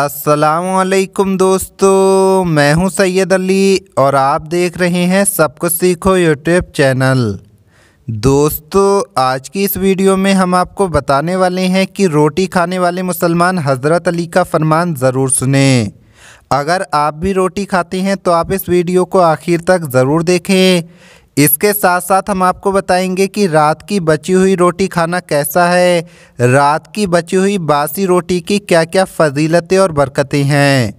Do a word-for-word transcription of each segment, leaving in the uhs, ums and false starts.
अस्सलामु अलैकुम दोस्तों, मैं हूं सैयद अली और आप देख रहे हैं सब कुछ सीखो यूट्यूब चैनल। दोस्तों, आज की इस वीडियो में हम आपको बताने वाले हैं कि रोटी खाने वाले मुसलमान हजरत अली का फरमान ज़रूर सुने। अगर आप भी रोटी खाते हैं तो आप इस वीडियो को आखिर तक ज़रूर देखें। इसके साथ साथ हम आपको बताएंगे कि रात की बची हुई रोटी खाना कैसा है, रात की बची हुई बासी रोटी की क्या क्या फजीलतें और बरकतें हैं।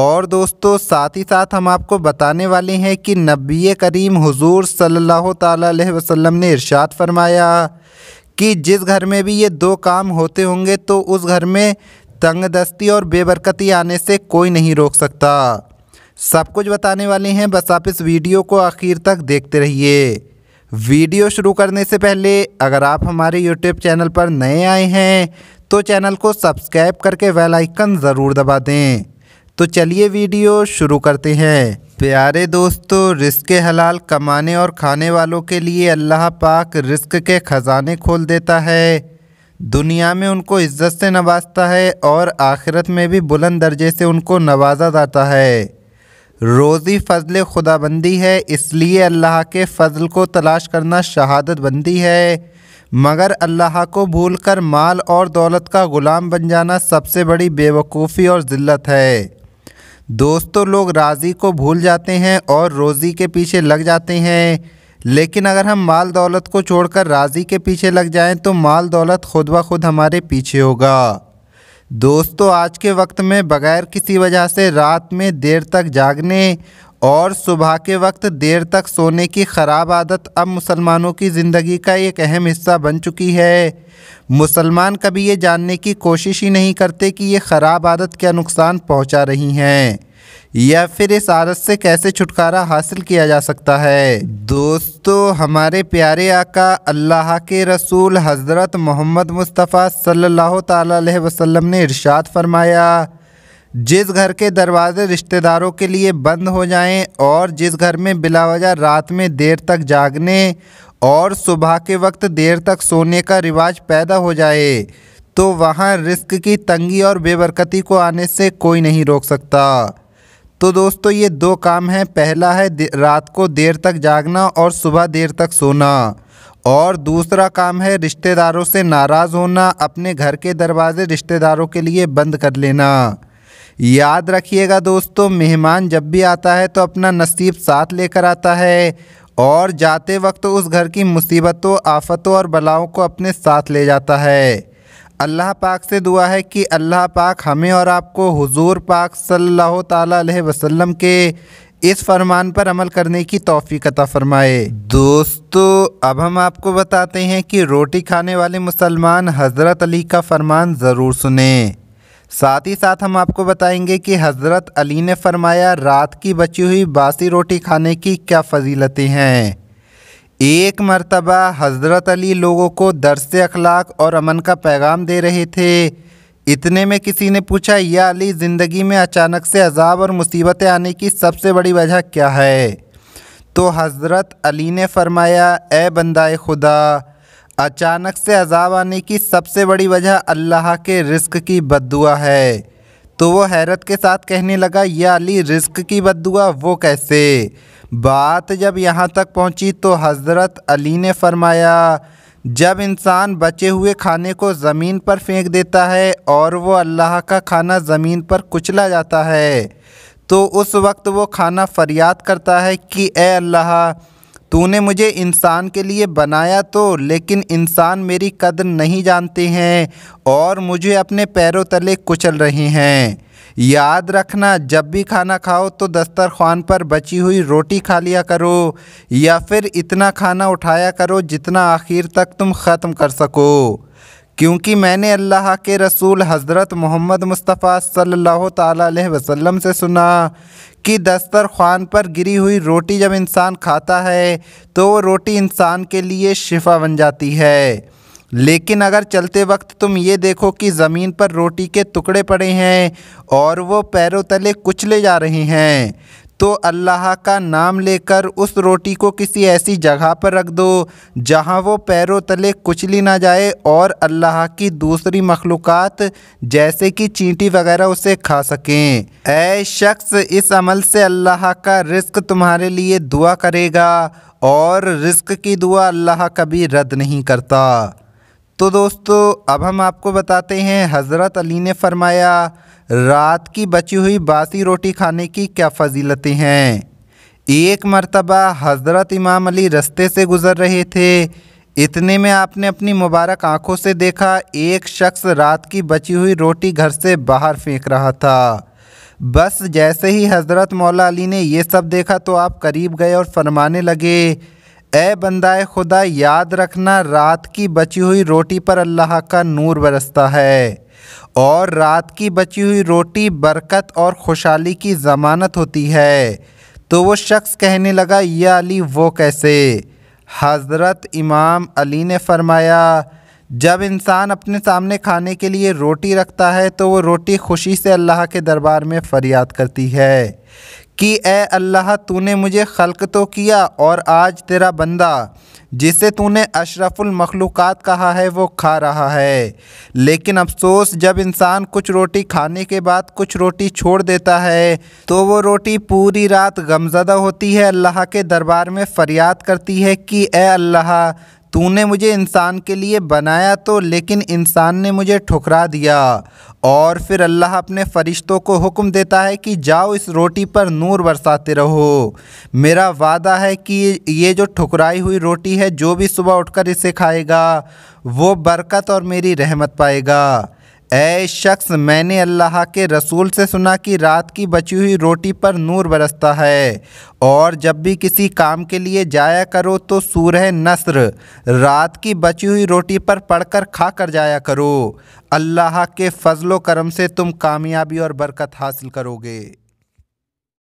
और दोस्तों, साथ ही साथ हम आपको बताने वाले हैं कि नबीए करीम हुजूर सल्लल्लाहु तआला अलैहि वसल्लम ने इरशाद फरमाया कि जिस घर में भी ये दो काम होते होंगे तो उस घर में तंगदस्ती और बेबरकती आने से कोई नहीं रोक सकता। सब कुछ बताने वाले हैं, बस आप इस वीडियो को आखिर तक देखते रहिए। वीडियो शुरू करने से पहले अगर आप हमारे यूट्यूब चैनल पर नए आए हैं तो चैनल को सब्सक्राइब करके बेल आइकन ज़रूर दबा दें। तो चलिए वीडियो शुरू करते हैं। प्यारे दोस्तों, रिस्क हलाल कमाने और खाने वालों के लिए अल्लाह पाक रिस्क के ख़जाने खोल देता है, दुनिया में उनको इज्जत से नवाजता है और आखिरत में भी बुलंद दर्जे से उनको नवाजा जाता है। रोज़ी फ़ज़ल खुदाबंदी है, इसलिए अल्लाह के फ़ज़ल को तलाश करना शहादत बंदी है, मगर अल्लाह को भूलकर माल और दौलत का ग़ुलाम बन जाना सबसे बड़ी बेवकूफ़ी और ज़िल्लत है। दोस्तों, लोग राज़ी को भूल जाते हैं और रोज़ी के पीछे लग जाते हैं, लेकिन अगर हम माल दौलत को छोड़कर राज़ी के पीछे लग जाएं तो माल दौलत खुद ब खुद हमारे पीछे होगा। दोस्तों, आज के वक्त में बग़ैर किसी वजह से रात में देर तक जागने और सुबह के वक्त देर तक सोने की ख़राब आदत अब मुसलमानों की ज़िंदगी का एक अहम हिस्सा बन चुकी है। मुसलमान कभी ये जानने की कोशिश ही नहीं करते कि ये ख़राब आदत क्या नुकसान पहुंचा रही हैं या फिर इस आदत से कैसे छुटकारा हासिल किया जा सकता है। दोस्तों, हमारे प्यारे आका अल्लाह के रसूल हज़रत मोहम्मद मुस्तफ़ा सल्लल्लाहु तआला अलैहि वसल्लम ने इरशाद फरमाया, जिस घर के दरवाज़े रिश्तेदारों के लिए बंद हो जाएं और जिस घर में बिलावजह रात में देर तक जागने और सुबह के वक्त देर तक सोने का रिवाज पैदा हो जाए तो वहाँ रिस्क की तंगी और बेबरकती को आने से कोई नहीं रोक सकता। तो दोस्तों, ये दो काम हैं। पहला है रात को देर तक जागना और सुबह देर तक सोना, और दूसरा काम है रिश्तेदारों से नाराज़ होना, अपने घर के दरवाज़े रिश्तेदारों के लिए बंद कर लेना। याद रखिएगा दोस्तों, मेहमान जब भी आता है तो अपना नसीब साथ लेकर आता है और जाते वक्त उस घर की मुसीबतों, आफतों और बलाओं को अपने साथ ले जाता है। अल्लाह पाक से दुआ है कि अल्लाह पाक हमें और आपको हुजूर पाक सल्लल्लाहु तआला अलैहि वसल्लम के इस फरमान पर अमल करने की तौफीक अता फ़रमाए। दोस्तों, अब हम आपको बताते हैं कि रोटी खाने वाले मुसलमान हज़रत अली का फरमान ज़रूर सुने। साथ ही साथ हम आपको बताएंगे कि हज़रत अली ने फरमाया, रात की बची हुई बासी रोटी खाने की क्या फजीलतें हैं। एक मर्तबा हज़रत अली लोगों को दर्स अखलाक और अमन का पैगाम दे रहे थे। इतने में किसी ने पूछा, या अली, ज़िंदगी में अचानक से अजाब और मुसीबतें आने की सबसे बड़ी वजह क्या है? तो हज़रत अली ने फरमाया, ए बंदाए खुदा, अचानक से अजाब आने की सबसे बड़ी वजह अल्लाह के रिस्क की बद्दुआ है। तो वो हैरत के साथ कहने लगा, या अली, रिस्क की बद्दुआ, वो कैसे? बात जब यहाँ तक पहुँची तो हज़रत अली ने फरमाया, जब इंसान बचे हुए खाने को ज़मीन पर फेंक देता है और वो अल्लाह का खाना ज़मीन पर कुचला जाता है तो उस वक्त वो खाना फरियाद करता है कि ए अल्लाह, तूने मुझे इंसान के लिए बनाया तो, लेकिन इंसान मेरी कद्र नहीं जानते हैं और मुझे अपने पैरों तले कुचल रहे हैं। याद रखना, जब भी खाना खाओ तो दस्तरखान पर बची हुई रोटी खा लिया करो या फिर इतना खाना उठाया करो जितना आखिर तक तुम ख़त्म कर सको, क्योंकि मैंने अल्लाह के रसूल हज़रत मोहम्मद मुस्तफ़ा सल्लल्लाहु तआला अलैहि वसल्लम से सुना कि दस्तरखान पर गिरी हुई रोटी जब इंसान खाता है तो वो रोटी इंसान के लिए शिफा बन जाती है, लेकिन अगर चलते वक्त तुम ये देखो कि ज़मीन पर रोटी के टुकड़े पड़े हैं और वो पैरों तले कुचले जा रहे हैं तो अल्लाह का नाम लेकर उस रोटी को किसी ऐसी जगह पर रख दो जहां वो पैरों तले कुचली ना जाए और अल्लाह की दूसरी मखलूक़ात जैसे कि चींटी वगैरह उसे खा सकें। ऐ शख्स, इस अमल से अल्लाह का रिस्क तुम्हारे लिए दुआ करेगा और रिस्क की दुआ अल्लाह कभी रद्द नहीं करता। तो दोस्तों, अब हम आपको बताते हैं हजरत अली ने फरमाया, रात की बची हुई बासी रोटी खाने की क्या फजीलतें हैं। एक मरतबा हजरत इमाम अली रस्ते से गुज़र रहे थे, इतने में आपने अपनी मुबारक आँखों से देखा एक शख्स रात की बची हुई रोटी घर से बाहर फेंक रहा था। बस जैसे ही हजरत मौला अली ने यह सब देखा तो आप करीब गए और फरमाने लगे, ऐ बंदाए खुदा, याद रखना रात की बची हुई रोटी पर अल्लाह का नूर बरसता है और रात की बची हुई रोटी बरकत और खुशहाली की ज़मानत होती है। तो वो शख्स कहने लगा, या अली, वो कैसे? हज़रत इमाम अली ने फरमाया, जब इंसान अपने सामने खाने के लिए रोटी रखता है तो वो रोटी खुशी से अल्लाह के दरबार में फ़रियाद करती है कि ए अल्लाह, तूने मुझे खल्क तो किया और आज तेरा बंदा जिसे तूने अशरफुल मखलूक़ात कहा है वो खा रहा है। लेकिन अफसोस, जब इंसान कुछ रोटी खाने के बाद कुछ रोटी छोड़ देता है तो वो रोटी पूरी रात गमज़दा होती है, अल्लाह के दरबार में फ़रियाद करती है कि ए अल्लाह, तूने मुझे इंसान के लिए बनाया तो, लेकिन इंसान ने मुझे ठुकरा दिया। और फिर अल्लाह अपने फ़रिश्तों को हुक्म देता है कि जाओ इस रोटी पर नूर बरसाते रहो, मेरा वादा है कि ये जो ठुकराई हुई रोटी है, जो भी सुबह उठकर इसे खाएगा वो बरकत और मेरी रहमत पाएगा। ऐ शख्स, मैंने अल्लाह के रसूल से सुना कि रात की बची हुई रोटी पर नूर बरसता है, और जब भी किसी काम के लिए जाया करो तो सूरह नस्र रात की बची हुई रोटी पर पढ़कर खा कर जाया करो, अल्लाह के फजलो करम से तुम कामयाबी और बरकत हासिल करोगे।